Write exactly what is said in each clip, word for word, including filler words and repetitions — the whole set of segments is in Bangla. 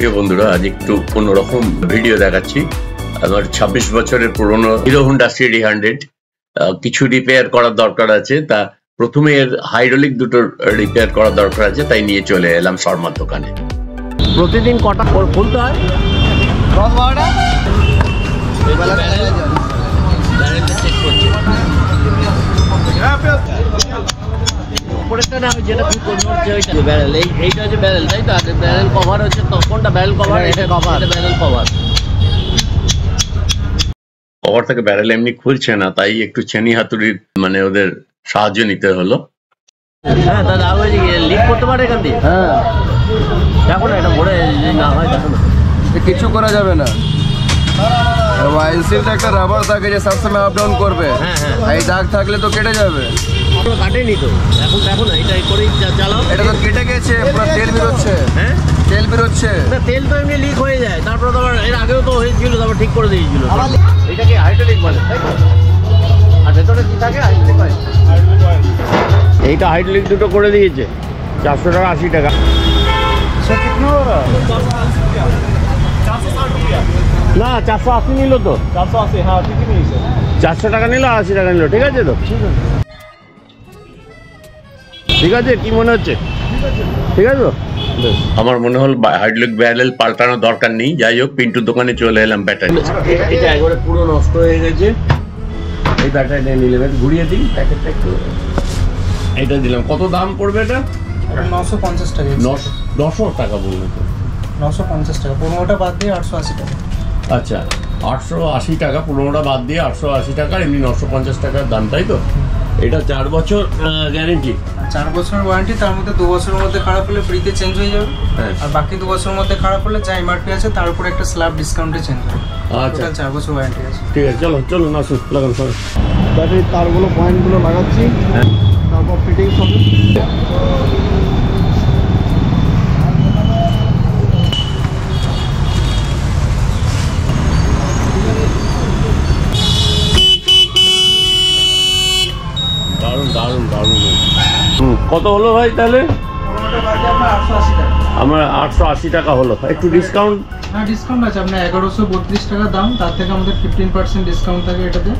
প্রিয় বন্ধুরা, আজ একটু অন্যরকম ভিডিও দেখাচ্ছি। আমার ছাব্বিশ বছরের পুরনো হিরো হোন্ডা সিডি হান্ড্রেড, কিছু রিপেয়ার করার দরকার আছে। তা প্রথমে এর হাইড্রোলিক দুটো রিপেয়ার করার দরকার আছে, তাই নিয়ে চলে এলাম শর্মার দোকানে। প্রতিদিন কটা খুলতে হয়? আমি যেটা ব্যারেল, এইটা হচ্ছে ব্যারেল, তাই তো? আগে ব্যারেল কভার হচ্ছে, তখনটা ব্যারেল কভার, এটা কভার, ব্যারেল কভার। কভার থেকে ব্যারেল এমনি খুলছে না, তাই একটু চেনি হাতুড়ির মানে ওদের সাহায্য নিতে হলো। হ্যাঁ দাদা, লিক করতে পারে এখান দিয়ে। হ্যাঁ দেখো না, এটা ভরে না হয় দেখো না, কিছু করা যাবে না। ওয়াইল সিলটা একটা রাবার থাকে যে সবসময় আপ ডাউন করবে। হ্যাঁ হ্যাঁ, এই দাগ থাকলে তো কেটে যাবে। পুরো কাটেনি তো, এখন দেখো না, এটা করে চালাও, এটা তো কেটে গেছে, পুরো তেল বেরোচ্ছে। হ্যাঁ তেল বেরোচ্ছে না, তেল তো এমনি লিক হয়ে যায়। তারপর তো এর আগেও তো হয়েছিল, তারপর ঠিক করে দিয়েছিল। এটাকে হাইড্রোলিক বলে, তাই তো? আর ভেতরে কি থাকে? হাইড্রোলিক হয়, হাইড্রোলিক হয়। এইটা হাইড্রোলিক দুটো করে দিয়েছে চারশো টাকা আশি টাকা না চারশো আশি নিল তো, চারশো আশি হ্যাঁ ঠিকই নিয়েছে, চারশো টাকা নিল আশি টাকা নিল। ঠিক আছে তো, ঠিক আছে ঠিক আছে। কি মনে হচ্ছে? ঠিক আছে তো, আমার মনে হল হাইড্রোলিক ব্যারেল পাল্টানোর দরকার নেই। যাই হোক, পিন্টুর দোকানে চলে এলাম। ব্যাটারি এটা একবারে পুরো নষ্ট হয়ে গেছে, এই ব্যাটারিটা নিলে ঘুরিয়ে দিই প্যাকেটটা একটু। এটা দিলাম, কত দাম পড়বে এটা? নশো পঞ্চাশ টাকা। নশো টাকা বলবে তো? নশো পঞ্চাশ টাকা, পনেরোটা বাদ দিয়ে আটশো আশি টাকা। আচ্ছা আটশো আশি টাকা, পনেরোটা বাদ দিয়ে আটশো আশি টাকা, এমনি নশো পঞ্চাশ টাকার দাম, তাই তো? এটা চার বছর গ্যারেন্টি, চার বছরের ওয়ারেন্টি। তার মধ্যে দু বছরের মধ্যে খারাপ হলে ফ্রিতে চেঞ্জ হয়ে যাবে, আর বাকি দু বছরের মধ্যে খারাপ হলে যা এমআরপি আছে তার উপরে একটা স্ল্যাব ডিসকাউন্টে চেঞ্জ হবে। আচ্ছা চার বছর ওয়ারেন্টি আছে, ঠিক আছে। চলো চলো না, সুস্থ লাগান সব ব্যাটারির তারগুলো, পয়েন্টগুলো লাগাচ্ছি, তারপর ফিটিং হবে। কত হলো ভাই তাহলে? আমার আটশো আশি টাকা হলো। একটু ডিসকাউন্ট? হ্যাঁ ডিসকাউন্ট আছে, আপনার এগারোশো বত্রিশ টাকা দাম, তার থেকে আমাদের ফিফটিন পার্সেন্ট ডিসকাউন্ট থাকে এটাতে।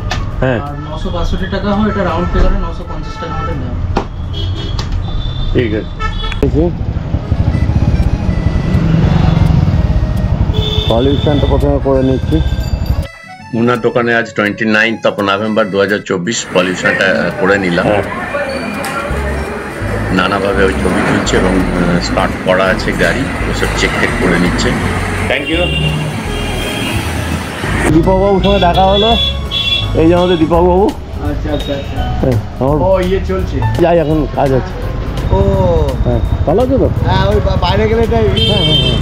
হ্যাঁ নশো বাষট্টি টাকা হয়, এটা রাউন্ড ফিগারে নশো পঞ্চাশ টাকা আমাদের দাম। ঠিক আছে, পলিউশনটা প্রথমে করে নিচ্ছি। মুনার দোকানে আজ টোয়েন্টি নাইনথ অফ নভেম্বর দু হাজার চব্বিশ পলিউশনটা করে নিলাম। নানাভাবে ওই ছবি তুলছে এবং স্টার্ট করা আছে গাড়ি, ওসব চেক টেক করে নিচ্ছে। Thank you. দীপকবাবুর সঙ্গে দেখা হলো, এই যে আমাদের দীপকবাবু। আচ্ছা আচ্ছা আচ্ছা, যাই এখন কাজ আছে। ও হ্যাঁ ভালো আছে তো? হ্যাঁ ওই বাইরে গেলে তাই। হ্যাঁ হ্যাঁ,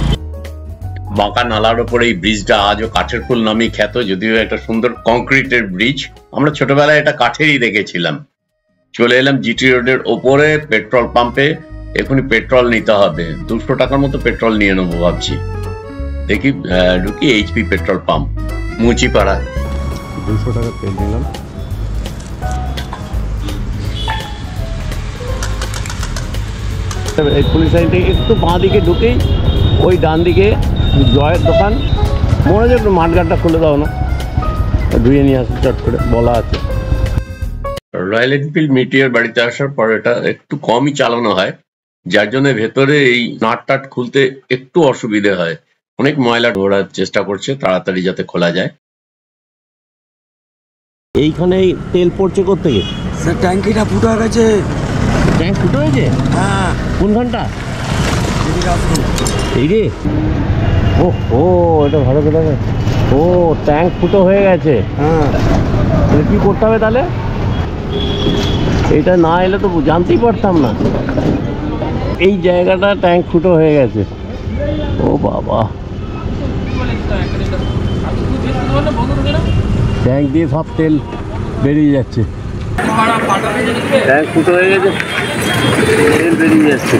বাঁকা নালার ওপরে এই ব্রিজটা আজও কাঠের পুল নামেই খ্যাত, যদিও একটা সুন্দর কংক্রিটের ব্রিজ। আমরা ছোটবেলায় এটা কাঠেরই দেখেছিলাম। চলে এলাম জিটি রোডের ওপরে পেট্রোল পাম্পে, এখনই পেট্রোল নিতে হবে। দুশো টাকার মতো পেট্রোল নিয়ে নেবো ভাবছি। দেখি ঢুকি এইচপি পেট্রোল পাম্প, মুচিপাড়া। দুশো টাকা তেল নিলাম। এই পুলিশ লাইন থেকে একটু বাঁ দিকে ঢুকেই ওই ডান দিকে জয়ের দোকান, মনে হচ্ছে একটু মাঠঘাটটা খুলে দাও না, ধুয়ে নিয়ে আসি চট করে, বলা আছে। রয়্যাল এনফিল্ড মিটিওর বাড়িতে আসার পর এটা একটু কমই চালানো হয়, যার জন্য ভেতরে এই নাট টাট খুলতে একটু অসুবিধে হয়। অনেক ময়লা ধরার চেষ্টা করছে, তাড়াতাড়ি যাতে খোলা যায়। এইখানে তেল পড়ছে কোত্থেকে? স্যার ট্যাঙ্কিটা ফুটো গেছে। ট্যাঙ্ক ফুটো হয়েছে? হ্যাঁ। কোনখানটা? এই রে, ও ও এটা ভালো কথা। ও ট্যাঙ্ক ফুটো হয়ে গেছে। হ্যাঁ কি করতে হবে তাহলে? এটা না এলে তো জানতেই পারতাম না। এই জায়গাটা ট্যাঙ্ক ফুটো হয়ে গেছে। ও বাবা, ট্যাঙ্ক দিয়ে সব তেল বেরিয়ে যাচ্ছে। ট্যাঙ্ক ফুটো হয়ে গেছে, তেল বেরিয়ে যাচ্ছে।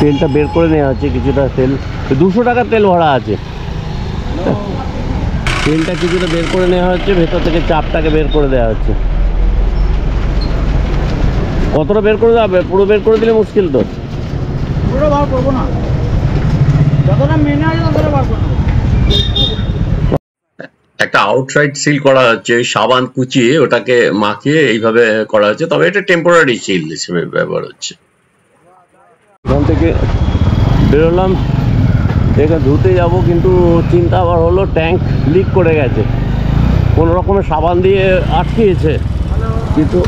তেলটা বের করে নেওয়া হচ্ছে, কিছুটা তেল। দুশো টাকা তেল ভরা আছে। ট্রেনটা কিছুটা বের করে নেওয়া হচ্ছে, ভেতর থেকে চাপটাকে বের করে দেওয়া হচ্ছে। কতটা বের করে দেওয়া হবে? পুরো বের করে দিলে মুশকিল তো। পুরো বার করবো না, যতটা মেনে আছে ততটা বার করবো। একটা আউটসাইড সিল করা হচ্ছে, সাবান কুচিয়ে ওটাকে মাখিয়ে এইভাবে করা হচ্ছে, তবে এটা টেম্পোরারি সিল হিসেবে ব্যবহার হচ্ছে। ওখান থেকে বেরোলাম, এটা ধুতে যাব, কিন্তু চিন্তা আবার হলো ট্যাঙ্ক লিক করে গেছে, কোনো রকমে সাবান দিয়ে আটকিয়েছে, কিন্তু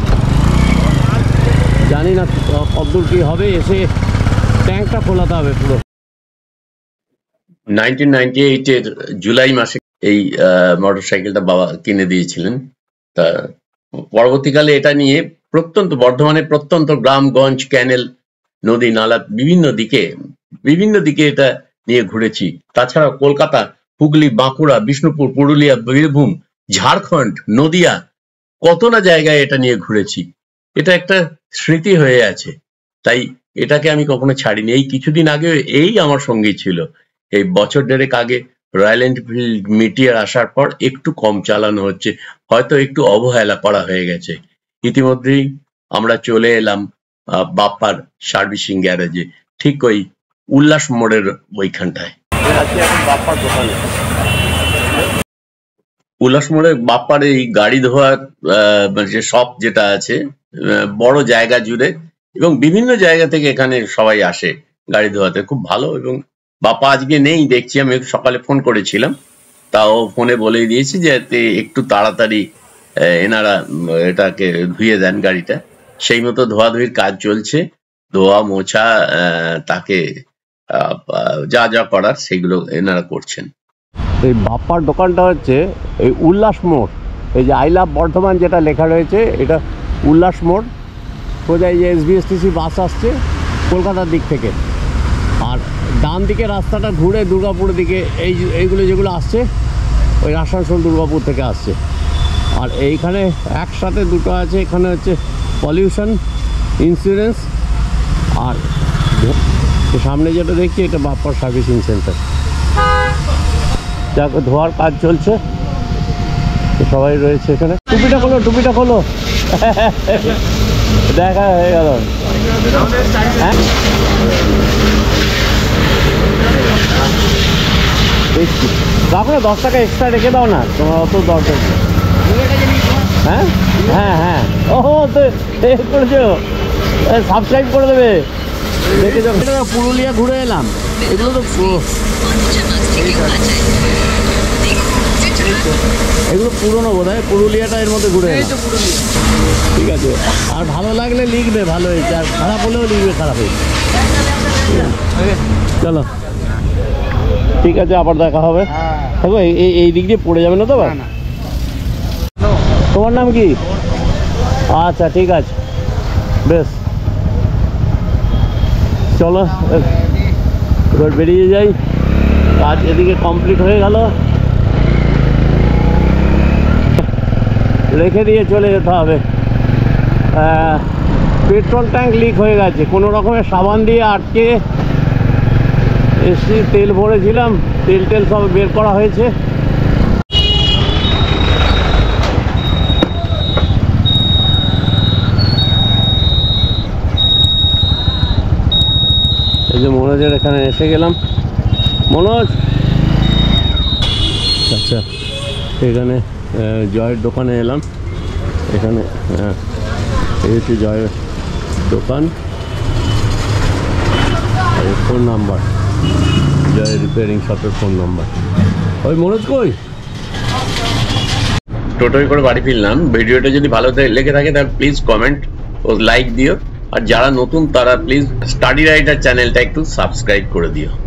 জানি না কতদূর কী হবে, এসে ট্যাঙ্কটা খোলাতে হবে পুরো। নাইনটিন নাইনটি এইটের জুলাই মাসে এই মোটরসাইকেলটা বাবা কিনে দিয়েছিলেন। তা পরবর্তীকালে এটা নিয়ে প্রত্যন্ত বর্ধমানের প্রত্যন্ত গ্রামগঞ্জ, ক্যানেল, নদী, নালা বিভিন্ন দিকে বিভিন্ন দিকে এটা নিয়ে ঘুরেছি। তাছাড়া কলকাতা, হুগলি, বাঁকুড়া, বিষ্ণুপুর, পুরুলিয়া, বীরভূম, ঝাড়খণ্ড, নদিয়া, কত না জায়গায় এটা নিয়ে ঘুরেছি। এটা একটা স্মৃতি হয়ে আছে, তাই এটাকে আমি কখনো ছাড়িনি। এই কিছুদিন আগে এই আমার সঙ্গী ছিল, এই বছর দেড়েক আগে রয়্যাল এনফিল্ড মিটিয়ার আসার পর একটু কম চালানো হচ্ছে, হয়তো একটু অবহেলা করা হয়ে গেছে। ইতিমধ্যেই আমরা চলে এলাম বাপ্পার সার্ভিসিং গ্যারেজে, ঠিক ওই উল্লাস মোড়ের ওইখানটায়। উল্লাস মোড়ে বাপ্পার এই গাড়ি ধোয়ার যে শপ যেটা আছে, বড় জায়গা জুড়ে, এবং বিভিন্ন জায়গা থেকে এখানে সবাই আসে গাড়ি ধোয়াতে, খুব ভালো। এবং বাপ্পা আজকে নেই দেখছি, আমি সকালে ফোন করেছিলাম, তাও ফোনে বলে দিয়েছি যে একটু তাড়াতাড়ি এনারা এটাকে ধুয়ে দেন গাড়িটা। সেই মতো ধোয়াধুয়ির কাজ চলছে, ধোয়া মোছা তাকে যা যা করার সেগুলো এনারা করছেন। এই বাপ্পার দোকানটা হচ্ছে এই উল্লাস মোড়, এই যে আই লাভ বর্ধমান যেটা লেখা রয়েছে, এটা উল্লাস মোড়। সোজা এই যে এসবিএসটিসি বাস আসছে কলকাতার দিক থেকে, আর ডান দিকে রাস্তাটা ঘুরে দুর্গাপুরের দিকে এই এইগুলো যেগুলো আসছে ওই আসানসোল দুর্গাপুর থেকে আসছে। আর এইখানে একসাথে দুটো আছে, এখানে হচ্ছে পলিউশন ইন্স্যুরেন্স, আর সামনে যেটা দেখছি এটা বাপ্পার সার্ভিসিং সেন্টার। যাকে ধোয়ার কাজ চলছে, সবাই রয়েছে এখানে। টুপিটা খোলো, টুপিটা খোলো, দেখা হয়ে গেল। তারপরে দশ টাকা এক্সট্রা রেখে দাও না, তোমার অত দরকার। হ্যাঁ হ্যাঁ হ্যাঁ, ও তো করেছো, সাবস্ক্রাইব করে দেবে। দেখে যাবো, পুরুলিয়া ঘুরে এলাম, এগুলো তো এগুলো পুরনো বোধ হয়, পুরুলিয়াটা এর মধ্যে ঘুরে এলাম। ঠিক আছে, আর ভালো লাগলে লিখবে ভালো হয়েছে, আর খারাপ হলেও লিখবে খারাপ হয়েছে। চলো ঠিক আছে, আবার দেখা হবে। এই এই দিক দিয়ে পড়ে যাবে না তো? তোমার নাম কি? আচ্ছা ঠিক আছে, বেশ চলো এবার বেরিয়ে যাই। কাজ এদিকে কমপ্লিট হয়ে গেল, রেখে দিয়ে চলে যেতে হবে। পেট্রোল ট্যাঙ্ক লিক হয়ে গেছে, কোনো রকমের সাবান দিয়ে আটকে এসি, তেল ভরেছিলাম, তেল টেল সব বের করা হয়েছে। এই যে মনোজের এখানে এসে গেলাম। মনোজ, আচ্ছা এখানে জয়ের দোকানে এলাম, এখানে এই হচ্ছে জয়ের দোকান, ফোন নাম্বার জয় রিপেয়ারিং শপের ফোন নাম্বার। ওই মনোজ কই? টোটোয় করে বাড়ি ফিরলাম। ভিডিওটা যদি ভালো লেগে থাকে তাহলে প্লিজ কমেন্ট ও লাইক দিও, আর যারা নতুন তারা প্লিজ স্টাডি রাইডার চ্যানেলটা একটু সাবস্ক্রাইব করে দিও।